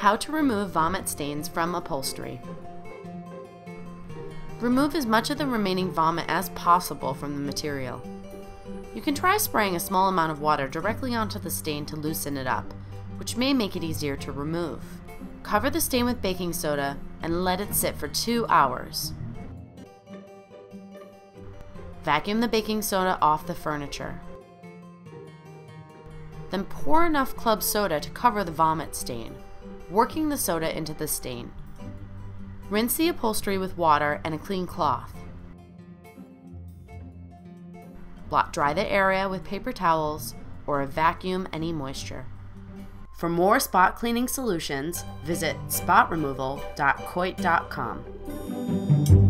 How to remove vomit stains from upholstery. Remove as much of the remaining vomit as possible from the material. You can try spraying a small amount of water directly onto the stain to loosen it up, which may make it easier to remove. Cover the stain with baking soda and let it sit for 2 hours. Vacuum the baking soda off the furniture. Then pour enough club soda to cover the vomit stain, working the soda into the stain. Rinse the upholstery with water and a clean cloth. Blot dry the area with paper towels or vacuum any moisture. For more spot cleaning solutions, visit spotremoval.coit.com.